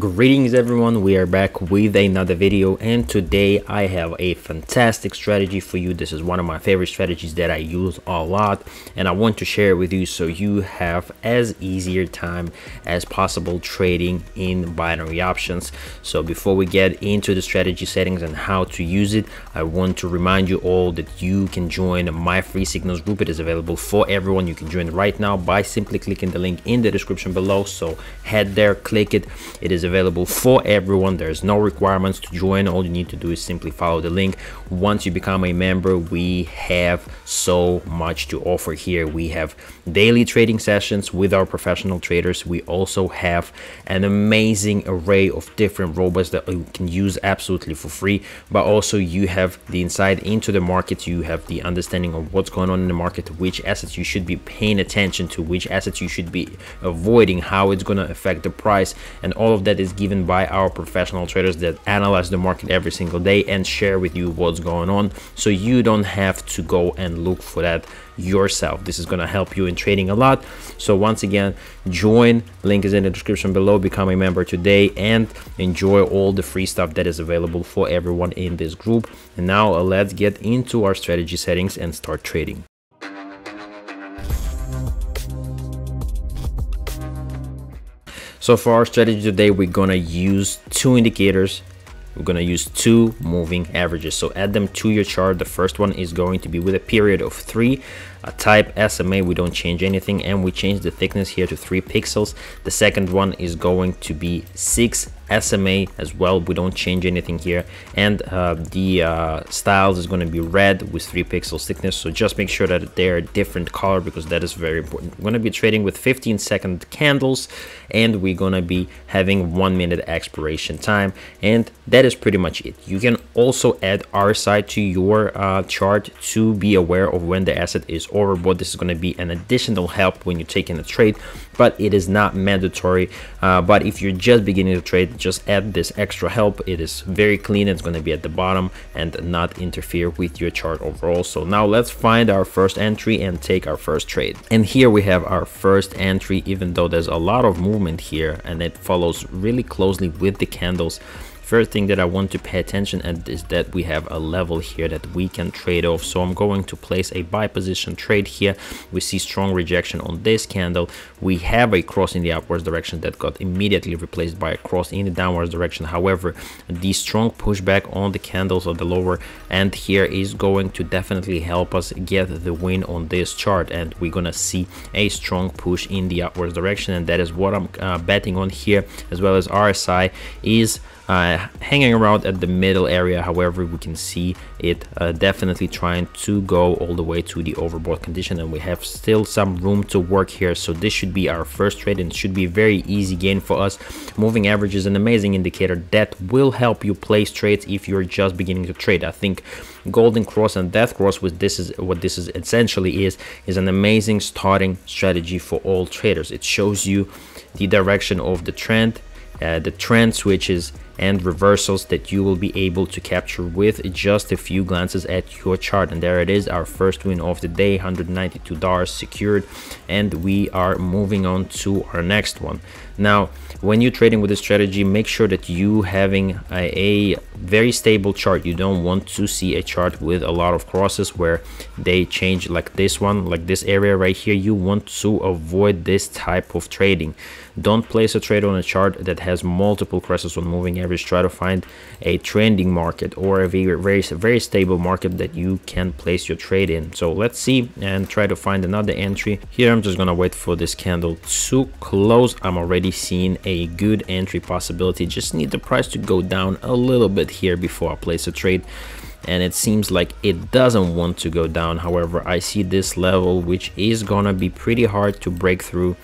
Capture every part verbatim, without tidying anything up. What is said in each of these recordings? Greetings everyone, we are back with another video, and today I have a fantastic strategy for you. This is one of my favorite strategies that I use a lot, and I want to share it with you so you have as easier time as possible trading in binary options. So before we get into the strategy settings and how to use it, I want to remind you all that you can join my free signals group. It is available for everyone. You can join right now by simply clicking the link in the description below. So head there, click it. It is available for everyone. There's no requirements to join. All you need to do is simply follow the link. Once you become a member, we have so much to offer here. We have daily trading sessions with our professional traders. We also have an amazing array of different robots that you can use absolutely for free, but also you have the insight into the market. You have the understanding of what's going on in the market, which assets you should be paying attention to, which assets you should be avoiding, how it's going to affect the price, and all of that is given by our professional traders that analyze the market every single day and share with you what's going on, so you don't have to go and look for that yourself. This is going to help you in trading a lot. So once again, join, link is in the description below, become a member today and enjoy all the free stuff that is available for everyone in this group. And now let's get into our strategy settings and start trading. So for our strategy today, we're gonna use two indicators. We're gonna use two moving averages. So add them to your chart. The first one is going to be with a period of three, a type S M A, we don't change anything, and we change the thickness here to three pixels. The second one is going to be six S M A as well, we don't change anything here, and uh, the uh, styles is going to be red with three pixels thickness. So just make sure that they are different color because that is very important. We're going to be trading with fifteen second candles, and we're going to be having one minute expiration time, and that is pretty much it. You can also add R S I to your uh, chart to be aware of when the asset is overbought. This is going to be an additional help when you're taking a trade, but it is not mandatory. Uh, but if you're just beginning to trade, just add this extra help. It is very clean. It's going to be at the bottom and not interfere with your chart overall. So now let's find our first entry and take our first trade. And here we have our first entry, even though there's a lot of movement here and it follows really closely with the candles. First thing that I want to pay attention at is that we have a level here that we can trade off. So I'm going to place a buy position trade here. We see strong rejection on this candle. We have a cross in the upwards direction that got immediately replaced by a cross in the downwards direction. However, the strong pushback on the candles of the lower end here is going to definitely help us get the win on this chart. And we're going to see a strong push in the upwards direction. And that is what I'm uh, betting on here, as well as R S I is Uh, hanging around at the middle area. However, we can see it uh, definitely trying to go all the way to the overbought condition, and we have still some room to work here. So this should be our first trade and should be a very easy gain for us. Moving average is an amazing indicator that will help you place trades if you're just beginning to trade. I think golden cross and death cross, which this is what this is essentially is is an amazing starting strategy for all traders. It shows you the direction of the trend, Uh, the trend switches and reversals that you will be able to capture with just a few glances at your chart. And there it is, our first win of the day, one hundred ninety-two dollars secured, and we are moving on to our next one. Now, when you're trading with this strategy, make sure that you having a, a very stable chart. You don't want to see a chart with a lot of crosses where they change, like this one, like this area right here. You want to avoid this type of trading. Don't place a trade on a chart that has multiple crosses on moving average. Try to find a trending market or a very, very, very stable market that you can place your trade in. So let's see and try to find another entry. Here I'm just gonna wait for this candle to close. I'm already seeing a good entry possibility. Just need the price to go down a little bit here before I place a trade. And it seems like it doesn't want to go down. However, I see this level, which is gonna be pretty hard to break through.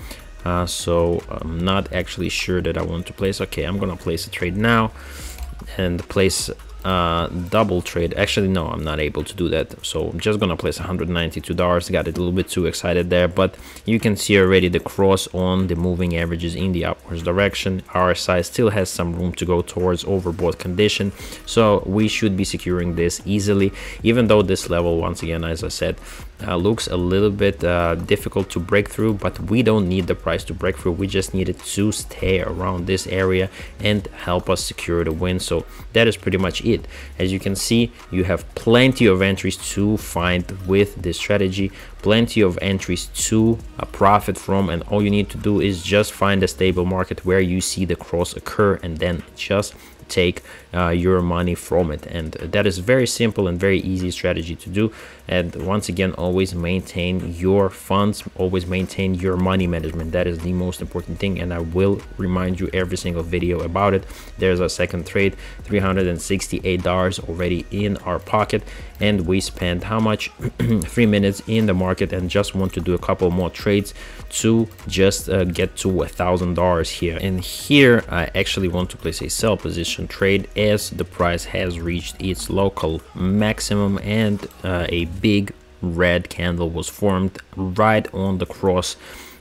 Uh, so I'm not actually sure that I want to place. Okay, I'm gonna place a trade now and place uh double trade. Actually, no, I'm not able to do that, so I'm just gonna place one hundred ninety-two dollars. Got it a little bit too excited there, but you can see already the cross on the moving averages in the upwards direction. R S I still has some room to go towards overbought condition, so we should be securing this easily, even though this level, once again, as I said, uh, looks a little bit uh, difficult to break through, but we don't need the price to break through. We just need it to stay around this area and help us secure the win. So that is pretty much it. As you can see, you have plenty of entries to find with this strategy, plenty of entries to uh, profit from, and all you need to do is just find a stable market where you see the cross occur and then just take uh, your money from it. And that is very simple and very easy strategy to do. And once again, always maintain your funds, always maintain your money management. That is the most important thing, and I will remind you every single video about it. There's our second trade, three hundred sixty-eight dollars already in our pocket, and we spent how much three minutes in the market, and just want to do a couple more trades to just uh, get to a thousand dollars here. And here I actually want to place a sell position trade as the price has reached its local maximum, and uh, a big red candle was formed right on the cross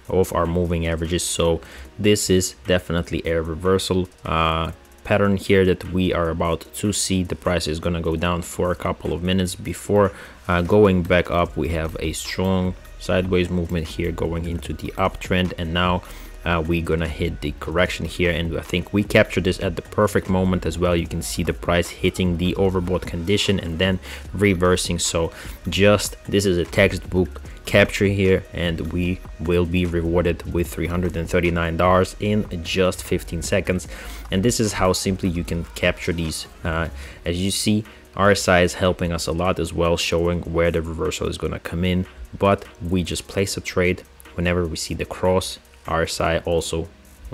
of our moving averages. So this is definitely a reversal uh pattern here that we are about to see. The price is going to go down for a couple of minutes before uh, going back up. We have a strong sideways movement here going into the uptrend, and now Uh, we're gonna hit the correction here, and I think we captured this at the perfect moment as well. You can see the price hitting the overbought condition and then reversing. So just this is a textbook capture here, and we will be rewarded with three hundred thirty-nine dollars in just fifteen seconds. And this is how simply you can capture these. Uh, as you see, R S I is helping us a lot as well, showing where the reversal is gonna come in, but we just place a trade whenever we see the cross. R S I also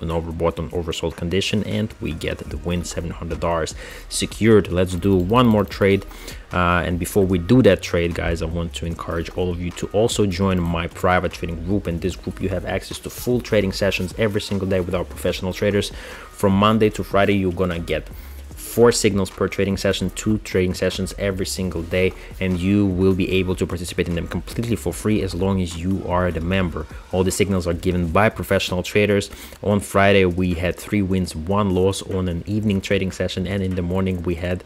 an overbought and oversold condition, and we get the win, seven hundred dollars secured. Let's do one more trade, uh, and before we do that trade, guys, I want to encourage all of you to also join my private trading group. In this group, you have access to full trading sessions every single day with our professional traders. From Monday to Friday, you're gonna get four signals per trading session, two trading sessions every single day, and you will be able to participate in them completely for free as long as you are the member. All the signals are given by professional traders. On Friday, we had three wins, one loss on an evening trading session, and in the morning we had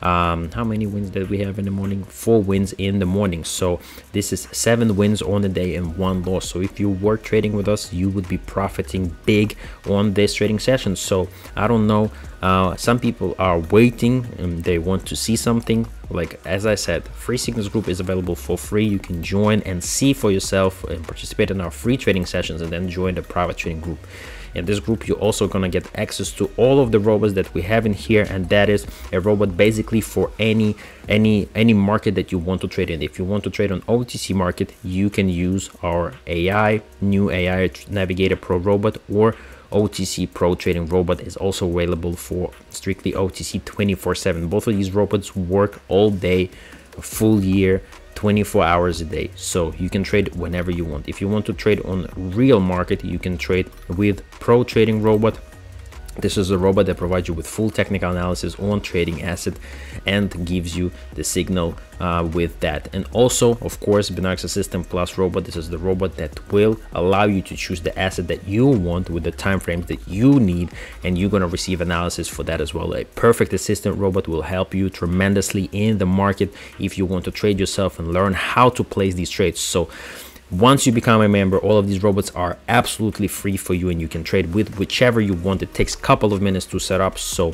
um how many wins did we have in the morning? Four wins in the morning. So this is seven wins on the day and one loss. So if you were trading with us, you would be profiting big on this trading session. So I don't know, uh some people are waiting and they want to see something. Like, as I said, free signals group is available for free. You can join and see for yourself and participate in our free trading sessions, and then join the private trading group. In this group, you're also gonna get access to all of the robots that we have in here, and that is a robot basically for any any any market that you want to trade in. If you want to trade on O T C market, you can use our A I, new A I Navigator Pro robot, or O T C Pro trading robot is also available for strictly O T C twenty-four seven. Both of these robots work all day, full year, twenty-four hours a day, so you can trade whenever you want. If you want to trade on real market, you can trade with Pro trading robot. This is a robot that provides you with full technical analysis on trading asset and gives you the signal uh, with that. And also, of course, Binarx Assistant Plus Robot. This is the robot that will allow you to choose the asset that you want with the time frames that you need, and you're going to receive analysis for that as well. A perfect assistant robot will help you tremendously in the market if you want to trade yourself and learn how to place these trades. So once you become a member, all of these robots are absolutely free for you, and you can trade with whichever you want. It takes a couple of minutes to set up, so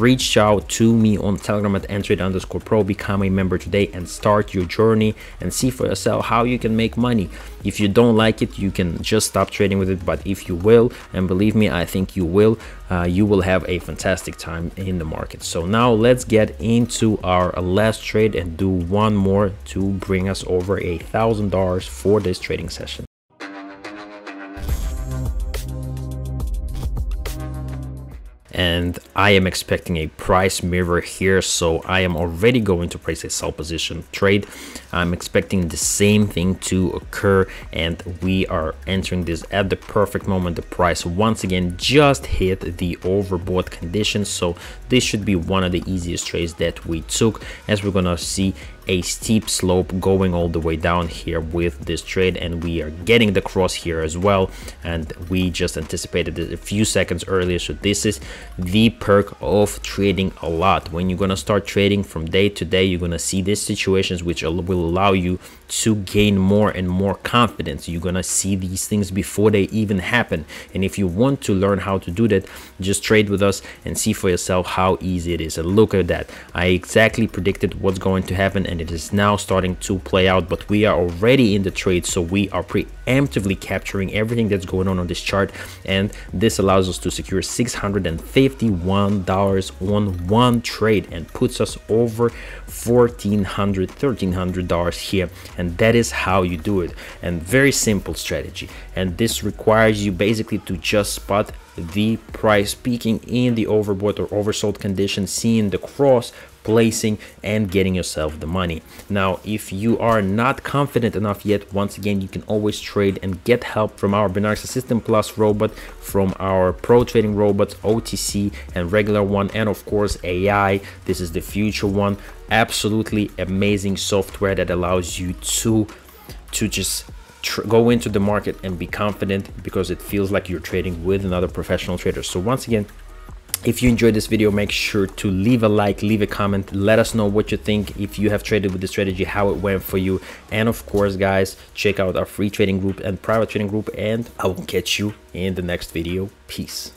reach out to me on Telegram at n trade underscore pro. Become a member today and start your journey and see for yourself how you can make money. If you don't like it, you can just stop trading with it, but if you will, and believe me, I think you will, uh, you will have a fantastic time in the market. So now let's get into our last trade and do one more to bring us over a thousand dollars for the this trading session. And I am expecting a price mirror here, so I am already going to place a sell position trade. I'm expecting the same thing to occur, and we are entering this at the perfect moment. The price once again just hit the overbought condition, so this should be one of the easiest trades that we took, as we're gonna see a steep slope going all the way down here with this trade, and we are getting the cross here as well, and we just anticipated it a few seconds earlier. So this is the perk of trading a lot. When you're going to start trading from day to day, you're going to see these situations which will allow you to gain more and more confidence. You're going to see these things before they even happen, and if you want to learn how to do that, just trade with us and see for yourself how easy it is. And look at that, I exactly predicted what's going to happen, and it is now starting to play out. But we are already in the trade, so we are preemptively capturing everything that's going on on this chart, and this allows us to secure six hundred fifty-one dollars on one trade and puts us over fourteen hundred dollars, thirteen hundred dollars here. And that is how you do it, and very simple strategy. And this requires you basically to just spot the price peaking in the overbought or oversold condition, seeing the cross, placing, and getting yourself the money. Now, if you are not confident enough yet, once again, you can always trade and get help from our Binarx Assistant Plus Robot, from our Pro Trading Robots, O T C and regular one, and of course A I. This is the future one. Absolutely amazing software that allows you to to just go into the market and be confident, because it feels like you're trading with another professional trader. So once again, if you enjoyed this video, make sure to leave a like, leave a comment, let us know what you think, if you have traded with the strategy, how it went for you. And of course, guys, check out our free trading group and private trading group, and I will catch you in the next video. Peace.